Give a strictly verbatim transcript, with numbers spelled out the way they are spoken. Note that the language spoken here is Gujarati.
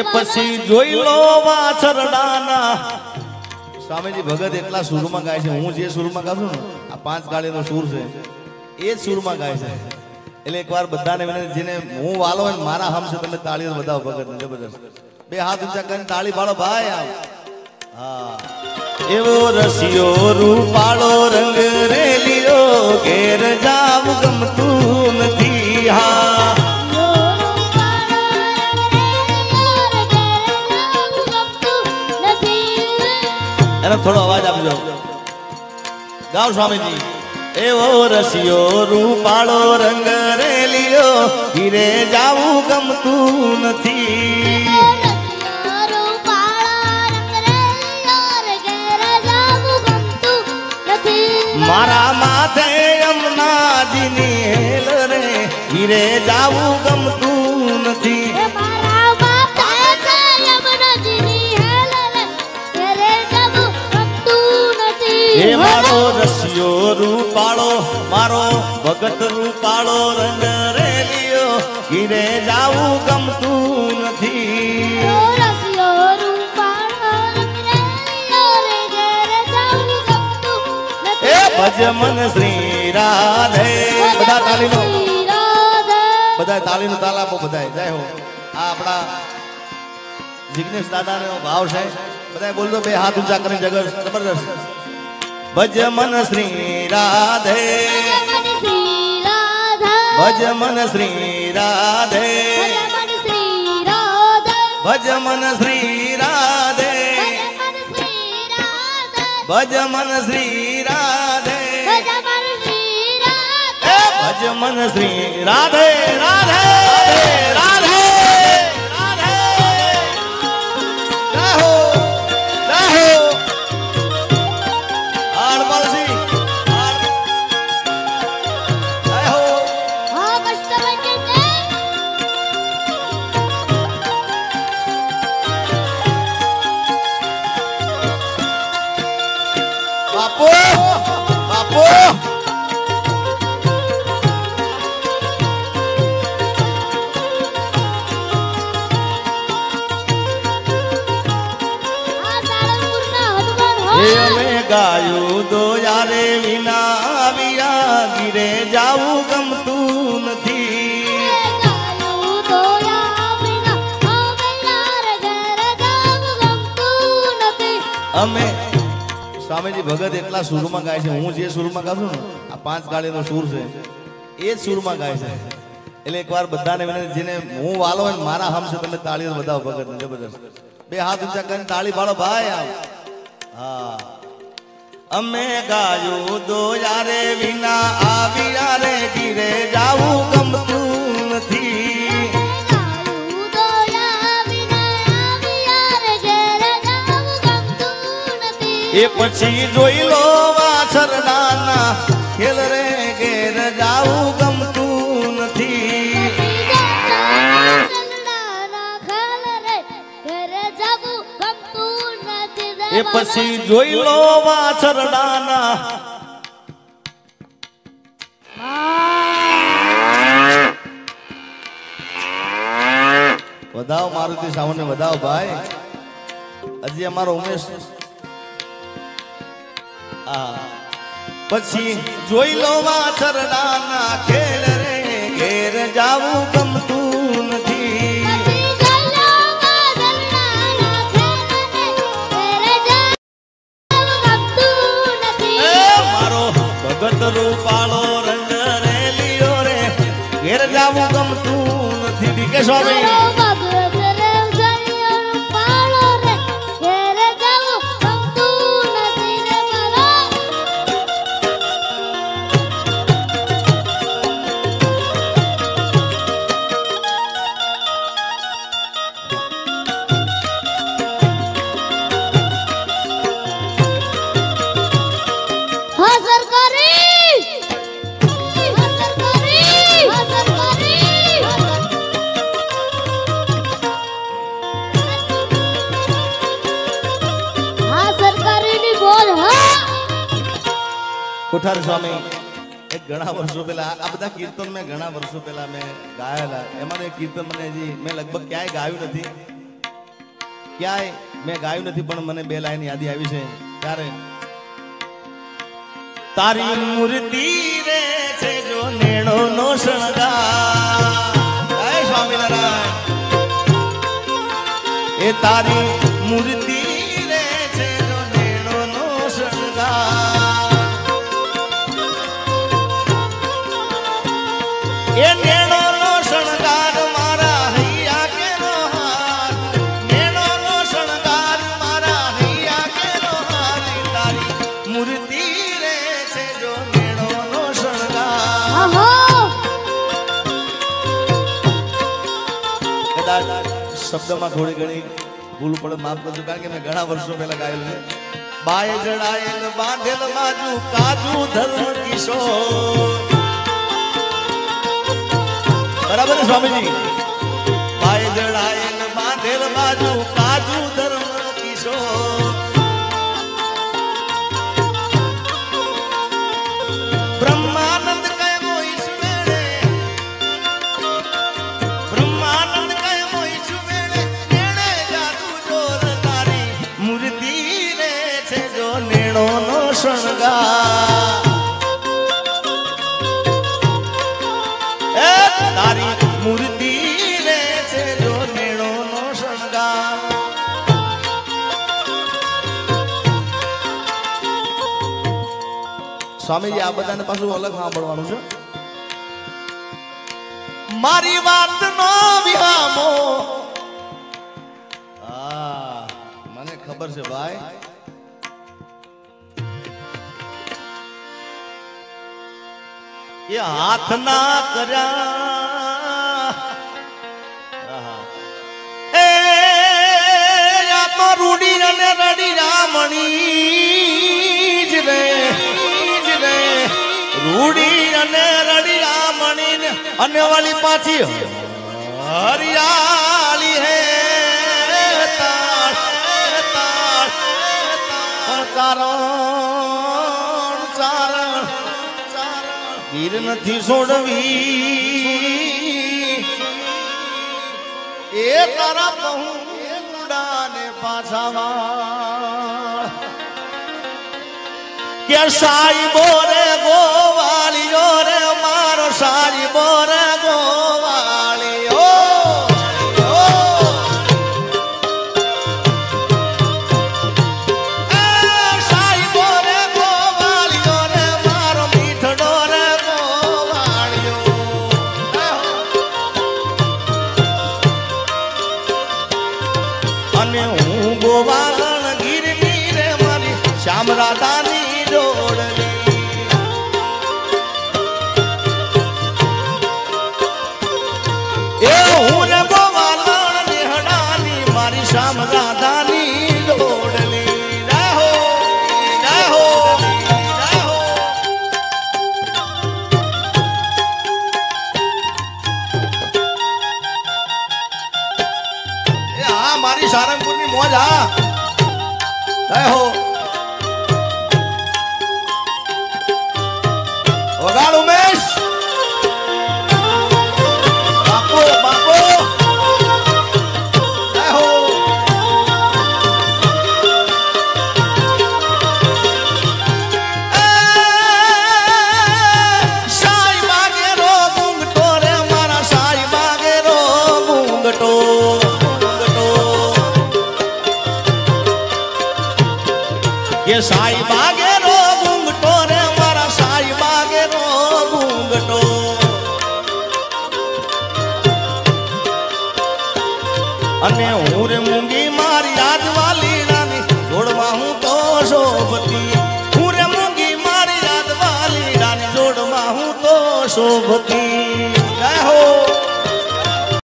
એ પછી જોઈ લો વાછરડાના સ્વામીજી ભગત એટલા સૂરમાં ગાય છે, હું જે સૂરમાં ગાઉં છું ને આ પાંચ ગાળીનો સૂર છે એ જ સૂરમાં ગાય છે. એટલે એકવાર બધાને વિનંતી, જેને હું વાલો હોય મારા હમ છે તમે તાળીઓ બતાવો ભગતને જબરજસ્ત બે હાથ ઊંચા કરીને તાળી પાડો ભાઈ. હા એવો રસિયો રૂપાળો રંગ રેલિયો ઘેર જાવ ગમતું નથી. હા થોડો અવાજ આપજો ગાવ સ્વામીજી. એવો રસિયો રૂપાળો રંગ રેલિયો ઘીરે જાવું ગમતું નથી. મારા માથે યમુનાજીની હેલ રે ઘીરે જાવું ગમતું નથી. હે મારો રસિયો રૂપાળો મારો ભગત રૂપાળો રંગ રેલિયો ઘીરે જાવું ગમતું નથી. ભજ મન શ્રી રાધે, બધા તાલીનો બધા તાલીનો તાલ આપો બધા જય હો. આ આપણા જિગ્નેશ દાદાનો ભાવ છે, બધા બોલતો બે હાથ ઊંચા કરીને જગત જબરદસ્ત. ભજ મન શ્રી રાધે ભજ મન શ્રી રાધે ભજ મન શ્રી રાધે ભજ મન શ્રી રાધે ભજ મન શ્રી રાધે રાધે રાધે રાધે હો રાહો. ગાયું દો યારે વિના આવ્યા ઘીરે જાવું ગમતું નથી. અમે સ્વામીજી ભગત એટલા સૂરમાં ગાય છે, હું જે સૂરમાં ગાઉં છું ને આ પાંચ ગાળીનો સૂર છે એ જ સૂરમાં ગાય છે. એટલે એકવાર બધાને વિનંતી, જેને હું વાલો હોય મારા હમ છે તમે તાળીઓ બતાવો ભગતને જબરજસ્ત બે હાથ ઊંચા કરીને તાળી પાડો ભાઈ. હા અમે ગાયું દો યારે વિના આવ્યા રે ઘીરે જાવું ગમતું નથી. એ પછી જોઈ લો વાછરડાના ખેલ રે ઘેર જાવું ગમતું નથી. એ પછી જોઈ લો વાછરડાના વધાવ મારુતિ સાવને વધાવ ભાઈ. હજી અમારો ઉમેશ. આ પછી જોઈ લો વાછરડાના ખેલ રે ઘેર જાવું ગમતું નથી. રૂપાળો રંગ રેલિયો રે ઘેર જાવું ગમતું નથી. ડીકે સ્વામી કોઠાર સ્વામી, એક ઘણા વર્ષો પહેલા આ બધા કીર્તન મેં ઘણા વર્ષો પહેલા મેં ગાયેલા, એમાં એક કીર્તન મને હજી મેં લગભગ ક્યાંય ગાયું નથી. ક્યાંય મેં ગાયું નથી પણ મને બે લાઈન યાદ આવી છે ત્યારે તારી મૂર્તિ રે છે જો નેણો નો શણગાર જય સ્વામિનારાયણ એ તારી મૂર્તિ રે છે જો નેણો નો શણગાર એ નેણો નો શણગાર મારા હૈયા કેનો હાર નેણો નો શણગાર મારા હૈયા કેનો હાર તારી મૂર્તિ शब्द में थोड़ी घनी भूल पड़े माफ करजो कारण के मैं घना वर्षों पहला गायल है बाय जड़ायल बांधेल माजू काजू धर्म किशोर बराबर है स्वामी जी बाय जड़ायल बांधेल माजू काजू धर्म किशोर ब्रह्मानंद તારી મૂર્તિ રે છે જો નેણો નો શણગાર સ્વામીજી આ બધાને પાછું અલગ સાંભળવાનું છે મારી વાત નો વિહામો હા મને ખબર છે ભાઈ ये हाथ ना करा ए या तो रूडी ने रड़ी रामणी ज रे ज रे रूडी ने रड़ी रामणी ने अन्य वाली पाछी हरियाली है तार तार तार चारों વીર નથી છોડવી એ તારા પહુડાને પાછાવા કે સાઈબો રે ગોવાળીઓ રે મારો સાઈબો રે ગોવાળીઓ રાધાની જોડલી એ હું રે ગોવાલણ નેહડાની મારી શામ રાધાની જોડલી જય હો જય હો જય હો એ આ મારી સારંગપુરની મોજ હા જય હો વગાડ ઉમેશ બાપો બાપો જય હો એ સાઈ બાગેરો બુંગટો રે મારા સાઈ બાગેરો બુંગટો બુંગટો કે સાઈ બાગેરો બુંગટો રે મારા સાઈ બાગેરો ઘટો અને હું રે મૂંગી મારી યાદવાલી રાની જોડમાં હું તો શોભતી હું રે મૂંગી મારી યાદવાલી રાની જોડમાં હું તો શોભતી